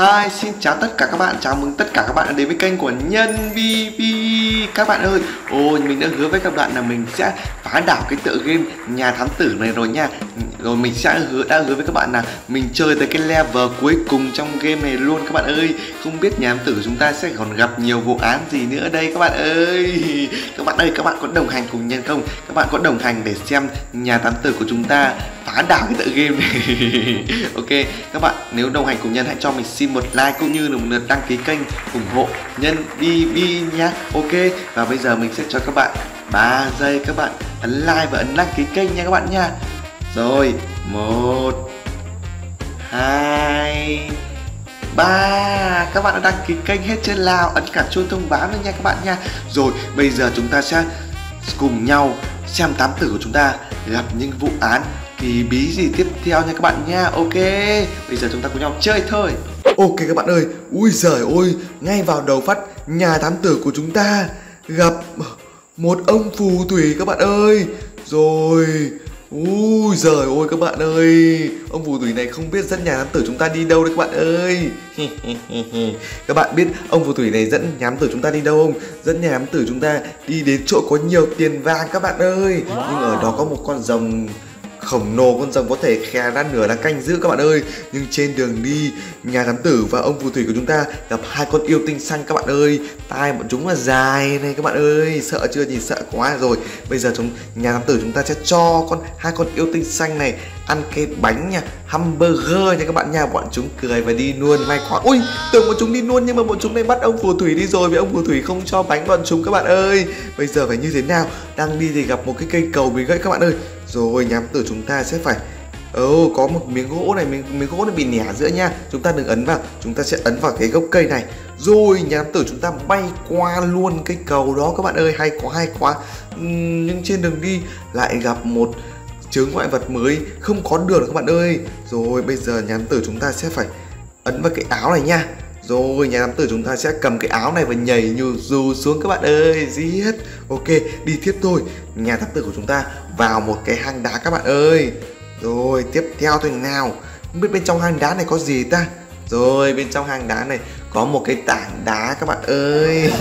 Hi, xin chào tất cả các bạn, chào mừng tất cả các bạn đã đến với kênh của Nhân Bi Bi. Các bạn ơi, mình đã hứa với các bạn là mình sẽ phá đảo cái tựa game nhà thám tử này rồi nha. Rồi mình sẽ đã hứa với các bạn là mình chơi tới cái level cuối cùng trong game này luôn các bạn ơi. Không biết nhà thám tử chúng ta sẽ còn gặp nhiều vụ án gì nữa đây các bạn ơi. Các bạn ơi, các bạn có đồng hành cùng Nhân không? Các bạn có đồng hành để xem nhà thám tử của chúng ta phá đảo cái tựa game này. Ok, các bạn nếu đồng hành cùng Nhân hãy cho mình xin một like cũng như là một lượt đăng ký kênh ủng hộ Nhân Bi Bi nhé. Ok, và bây giờ mình sẽ cho các bạn 3 giây các bạn ấn like và ấn đăng ký kênh nha các bạn nha. Rồi, 1, 2, 3. Các bạn đã đăng ký kênh hết trên Lào, ấn cả chuông thông báo nữa nha các bạn nha. Rồi, bây giờ chúng ta sẽ cùng nhau xem thám tử của chúng ta gặp những vụ án kỳ bí gì tiếp theo nha các bạn nha. Ok, bây giờ chúng ta cùng nhau chơi thôi. Ok các bạn ơi, ui giời ơi, ngay vào đầu phát nhà thám tử của chúng ta gặp một ông phù thủy các bạn ơi. Rồi, ui giời ơi các bạn ơi, ông phù thủy này không biết dẫn nhà thám tử chúng ta đi đâu đấy các bạn ơi. Các bạn biết ông phù thủy này dẫn nhà thám tử chúng ta đi đâu không? Dẫn nhà thám tử chúng ta đi đến chỗ có nhiều tiền vàng các bạn ơi. Nhưng ở đó có một con rồng khổng lồ, con rồng có thể khè ra nửa lá canh giữ các bạn ơi. Nhưng trên đường đi, nhà thám tử và ông phù thủy của chúng ta gặp hai con yêu tinh xanh các bạn ơi. Tai bọn chúng là dài này các bạn ơi, sợ chưa, nhìn sợ quá. Rồi bây giờ nhà thám tử chúng ta sẽ cho hai con yêu tinh xanh này ăn cái bánh nha, hamburger nha các bạn nha. Bọn chúng cười và đi luôn, may quá. Ui, tưởng bọn chúng đi luôn nhưng mà bọn chúng lại bắt ông phù thủy đi rồi, vì ông phù thủy không cho bánh bọn chúng các bạn ơi. Bây giờ phải như thế nào? Đang đi thì gặp một cái cây cầu bị gãy các bạn ơi. Rồi nhà thám tử chúng ta sẽ phải có một miếng gỗ này, miếng gỗ này bị nẻ giữa nha. Chúng ta đừng ấn vào, chúng ta sẽ ấn vào cái gốc cây này. Rồi nhà thám tử chúng ta bay qua luôn cái cầu đó các bạn ơi, hay quá hay quá. Nhưng trên đường đi lại gặp một chướng ngoại vật mới, không có đường các bạn ơi. Rồi bây giờ nhà thám tử chúng ta sẽ phải ấn vào cái áo này nha. Rồi nhà thám tử chúng ta sẽ cầm cái áo này và nhảy dù xuống các bạn ơi, gì hết. Ok, đi tiếp thôi. Nhà thám tử của chúng ta vào một cái hang đá các bạn ơi. Rồi tiếp theo thôi nào, không biết bên trong hang đá này có gì ta. Rồi bên trong hang đá này có một cái tảng đá các bạn ơi.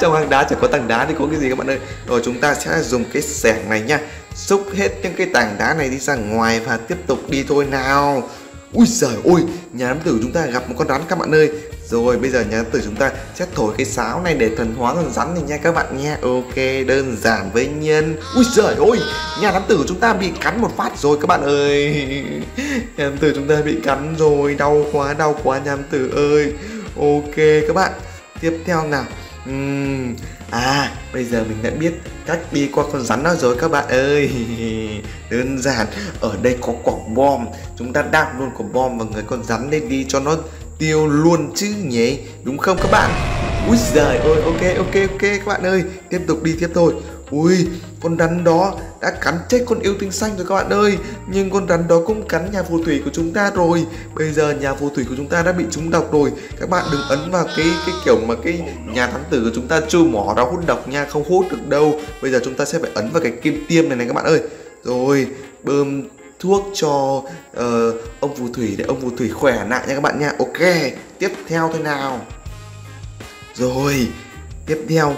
Trong hang đá chỉ có tảng đá thì có cái gì các bạn ơi. Rồi chúng ta sẽ dùng cái xẻng này nha, xúc hết những cái tảng đá này đi ra ngoài và tiếp tục đi thôi nào. Ui giời ôi, nhà thám tử chúng ta gặp một con rắn các bạn ơi. Rồi bây giờ nhà thám tử chúng ta sẽ thổi cái sáo này để thần hóa con rắn này nha các bạn nha. Ok, đơn giản với Nhân. Ui giời ôi, nhà thám tử của chúng ta bị cắn một phát rồi các bạn ơi. Nhà thám tử chúng ta bị cắn rồi, đau quá nhà thám tử ơi. Ok các bạn, tiếp theo nào. Bây giờ mình đã biết cách đi qua con rắn đó rồi các bạn ơi. Đơn giản, ở đây có quả bom, chúng ta đạp luôn quả bom vào người con rắn để đi cho nó tiêu luôn chứ nhỉ, đúng không các bạn? Úi giời ơi, ok các bạn ơi, tiếp tục đi tiếp thôi. Ui, con rắn đó đã cắn chết con yêu tinh xanh rồi các bạn ơi. Nhưng con rắn đó cũng cắn nhà phù thủy của chúng ta rồi. Bây giờ nhà phù thủy của chúng ta đã bị trúng độc rồi. Các bạn đừng ấn vào cái kiểu mà cái nhà thám tử của chúng ta chưa mỏ ra hút độc nha, không hút được đâu. Bây giờ chúng ta sẽ phải ấn vào cái kim tiêm này các bạn ơi. Rồi, bơm thuốc cho ông phù thủy để ông phù thủy khỏe lại nha các bạn nha. Ok, tiếp theo thôi nào. Rồi, tiếp theo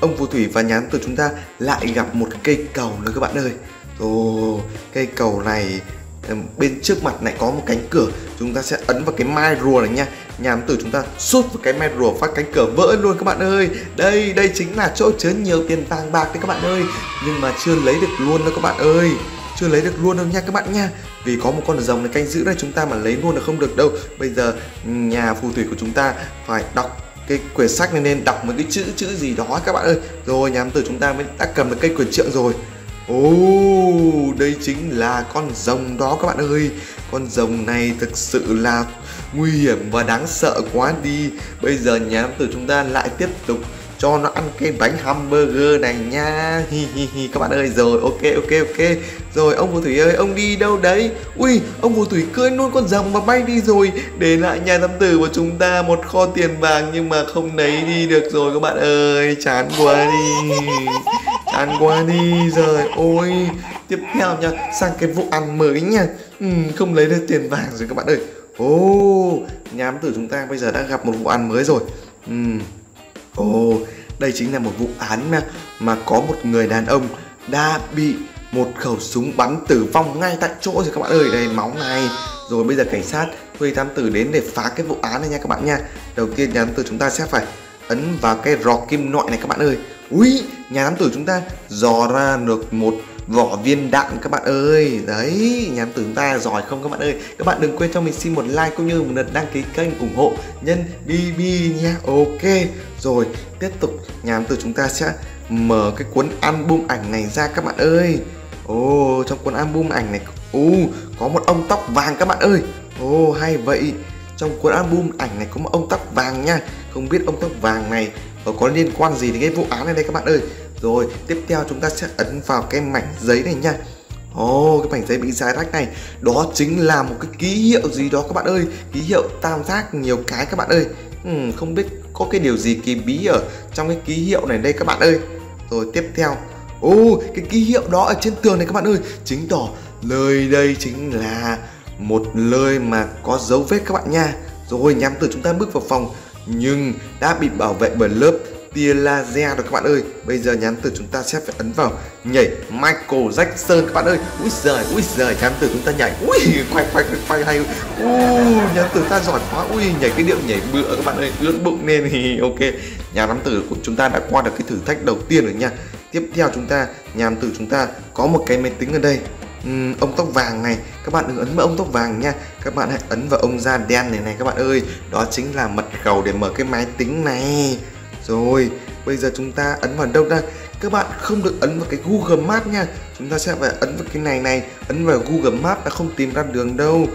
ông phù thủy và nhà thám tử chúng ta lại gặp một cây cầu nữa các bạn ơi. Rồi, cây cầu này bên trước mặt lại có một cánh cửa. Chúng ta sẽ ấn vào cái mai rùa này nha. Nhà thám tử chúng ta sút vào cái mai rùa phát cánh cửa vỡ luôn các bạn ơi. Đây chính là chỗ chứa nhiều tiền vàng bạc đấy các bạn ơi. Nhưng mà chưa lấy được luôn đâu các bạn ơi, chưa lấy được luôn đâu nha các bạn nha. Vì có một con rồng này canh giữ đây, chúng ta mà lấy luôn là không được đâu. Bây giờ nhà phù thủy của chúng ta phải đọc cái quyển sách này nên đọc một cái chữ gì đó các bạn ơi. Rồi nhà thám tử chúng ta mới đã cầm được cây quyền trượng rồi. Đây chính là con rồng đó các bạn ơi. Con rồng này thực sự là nguy hiểm và đáng sợ quá đi. Bây giờ nhà thám tử chúng ta lại tiếp tục cho nó ăn cái bánh hamburger này nha. Các bạn ơi, rồi ok. Rồi ông phù thủy ơi, ông đi đâu đấy? Ui, ông phù thủy cưỡi luôn con rồng mà bay đi rồi, để lại nhà thám tử của chúng ta một kho tiền vàng nhưng mà không lấy đi được rồi các bạn ơi. Chán quá đi. Rồi ôi, tiếp theo nha, sang cái vụ ăn mới nha. Không lấy được tiền vàng rồi các bạn ơi. nhà ám tử chúng ta bây giờ đã gặp một vụ án mới rồi. Đây chính là một vụ án mà có một người đàn ông đã bị một khẩu súng bắn tử vong ngay tại chỗ rồi các bạn ơi. Đây, máu này. Rồi bây giờ cảnh sát thuê thám tử đến để phá cái vụ án này nha các bạn nha. Đầu tiên nhà thám tử chúng ta sẽ phải ấn vào cái rọ kim loại này các bạn ơi. Ui, nhà thám tử chúng ta dò ra được một vỏ viên đạn các bạn ơi. Đấy, nhà thám tử chúng ta giỏi không các bạn ơi. Các bạn đừng quên cho mình xin một like cũng như một lượt đăng ký kênh ủng hộ Nhân Bi Bi nha. Ok, rồi tiếp tục nhà thám tử chúng ta sẽ mở cái cuốn album ảnh này ra các bạn ơi. Trong cuốn album ảnh này có một ông tóc vàng các bạn ơi. Hay vậy. Trong cuốn album ảnh này có một ông tóc vàng nha. Không biết ông tóc vàng này có liên quan gì đến cái vụ án này đây các bạn ơi. Rồi tiếp theo chúng ta sẽ ấn vào cái mảnh giấy này nha. Cái mảnh giấy bị rải rách này, đó chính là một cái ký hiệu gì đó các bạn ơi. Ký hiệu tam giác nhiều cái các bạn ơi. Không biết có cái điều gì kỳ bí ở trong cái ký hiệu này đây các bạn ơi. Rồi tiếp theo cái ký hiệu đó ở trên tường này các bạn ơi, chứng tỏ nơi đây chính là một nơi mà có dấu vết các bạn nha. Rồi nhắm từ chúng ta bước vào phòng nhưng đã bị bảo vệ bởi lớp tia laser rồi các bạn ơi. Bây giờ nhắm từ chúng ta sẽ phải ấn vào nhảy Michael Jackson các bạn ơi. Úi giời, nhắm từ chúng ta nhảy. Ui, quay hay. Nhắm từ ta giỏi quá. Ui, nhảy cái điệu nhảy bựa các bạn ơi, ướt bụng nên thì ok. Nhà nắm tử của chúng ta đã qua được cái thử thách đầu tiên rồi nha. Tiếp theo chúng ta, nhà nắm tử chúng ta có một cái máy tính ở đây. Ông tóc vàng này, các bạn đừng ấn vào ông tóc vàng nha. Các bạn hãy ấn vào ông da đen này các bạn ơi. Đó chính là mật khẩu để mở cái máy tính này. Rồi, bây giờ chúng ta ấn vào đâu đây? Các bạn không được ấn vào cái Google Maps nha. Chúng ta sẽ phải ấn vào cái này, ấn vào Google Maps đã không tìm ra đường đâu.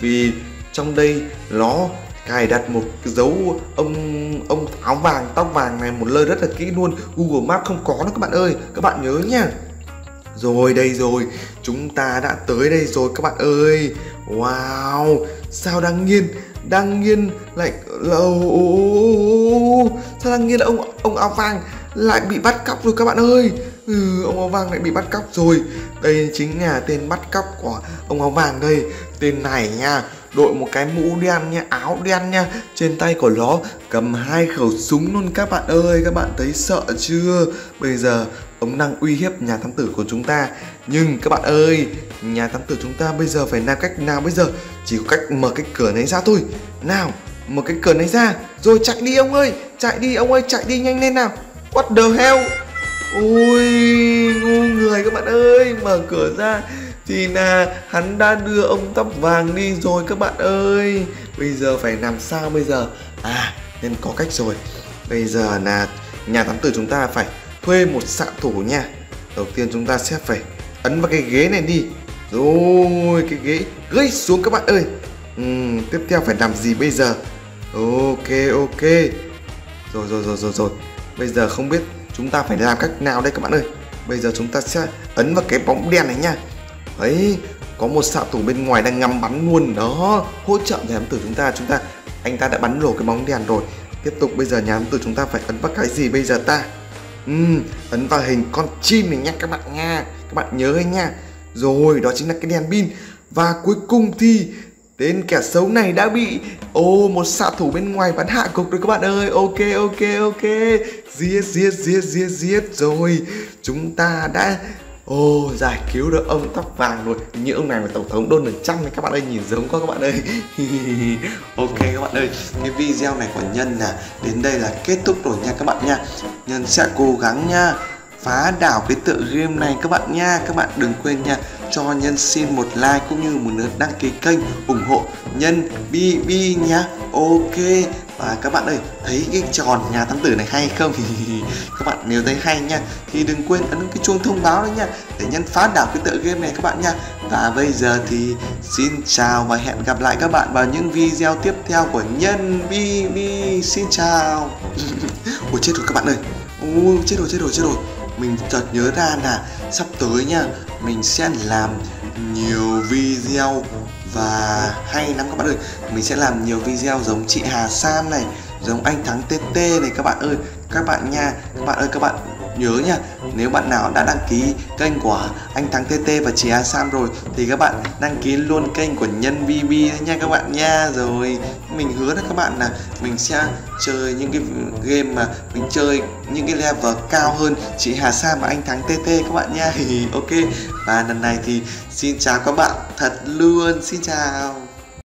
Vì trong đây nó cài đặt một cái dấu ông áo vàng, tóc vàng này một nơi rất là kỹ luôn. Google Maps không có nữa các bạn ơi, các bạn nhớ nha. Rồi đây rồi, chúng ta đã tới đây rồi các bạn ơi. Wow, sao Đăng Nghiên lại là... Sao Đăng Nghiên là ông áo vàng lại bị bắt cóc rồi các bạn ơi. Ông áo vàng lại bị bắt cóc rồi. Đây chính là tên bắt cóc của ông áo vàng đây. Tên này nha, đội một cái mũ đen nha, áo đen nha, trên tay của nó cầm 2 khẩu súng luôn các bạn ơi. Các bạn thấy sợ chưa? Bây giờ ông đang uy hiếp nhà thám tử của chúng ta. Nhưng các bạn ơi, nhà thám tử chúng ta bây giờ phải làm cách nào bây giờ? Chỉ có cách mở cái cửa này ra thôi. Nào, mở cái cửa này ra. Rồi chạy đi ông ơi, chạy đi nhanh lên nào. What the hell? Ôi, ngu người các bạn ơi. Mở cửa ra thì là hắn đã đưa ông tóc vàng đi rồi các bạn ơi. Bây giờ phải làm sao bây giờ? Nên có cách rồi. Bây giờ là nhà thám tử chúng ta phải thuê một xạ thủ nha. Đầu tiên chúng ta sẽ phải ấn vào cái ghế này đi. Rồi cái ghế gãy xuống các bạn ơi. Tiếp theo phải làm gì bây giờ? Ok. Rồi. Bây giờ không biết chúng ta phải làm cách nào đây các bạn ơi. Bây giờ chúng ta sẽ ấn vào cái bóng đèn này nha. Ấy, có một xạ thủ bên ngoài đang ngắm bắn luôn đó, hỗ trợ nhà ám tử chúng ta. Anh ta đã bắn nổ cái bóng đèn rồi. Tiếp tục bây giờ nhà ám tử chúng ta phải ấn vào cái gì bây giờ ta? Ấn vào hình con chim này nha các bạn nha. Các bạn nhớ nha. Rồi, đó chính là cái đèn pin. Và cuối cùng thì tên kẻ xấu này đã bị một xạ thủ bên ngoài bắn hạ gục rồi các bạn ơi. Ok. Giết. Rồi, chúng ta đã giải cứu được ông tóc vàng rồi. Như ông này là tổng thống Donald Trump này các bạn ơi, nhìn giống quá các bạn ơi. Ok các bạn ơi, cái video này của Nhân là đến đây là kết thúc rồi nha các bạn nha. Nhân sẽ cố gắng nha phá đảo cái tựa game này các bạn nha. Các bạn đừng quên nha cho Nhân xin một like cũng như một lượt đăng ký kênh ủng hộ Nhân Bi Bi nha. Ok, và các bạn ơi, thấy cái tròn nhà thám tử này hay không? Các bạn nếu thấy hay nha thì đừng quên ấn cái chuông thông báo đấy nha, để Nhân phá đảo cái tựa game này các bạn nha. Và bây giờ thì xin chào và hẹn gặp lại các bạn vào những video tiếp theo của Nhân Bi Bi. Xin chào. Ôi chết rồi các bạn ơi. Ôi chết rồi. Mình chợt nhớ ra là sắp tới nha, mình sẽ làm nhiều video và hay lắm các bạn ơi. Mình sẽ làm nhiều video giống chị Hà Sam này, giống anh Thắng Tê Tê này các bạn ơi. Các bạn nha, các bạn ơi, các bạn Nhớ nha, nếu bạn nào đã đăng ký kênh của anh Thắng Tê Tê và chị Hà Sam rồi thì các bạn đăng ký luôn kênh của Nhân Bi Bi nha các bạn nha. Rồi mình hứa với các bạn là mình sẽ chơi những cái game mà mình chơi những cái level cao hơn chị Hà Sam và anh Thắng Tê Tê các bạn nha. Ok, và lần này thì xin chào các bạn thật luôn, xin chào.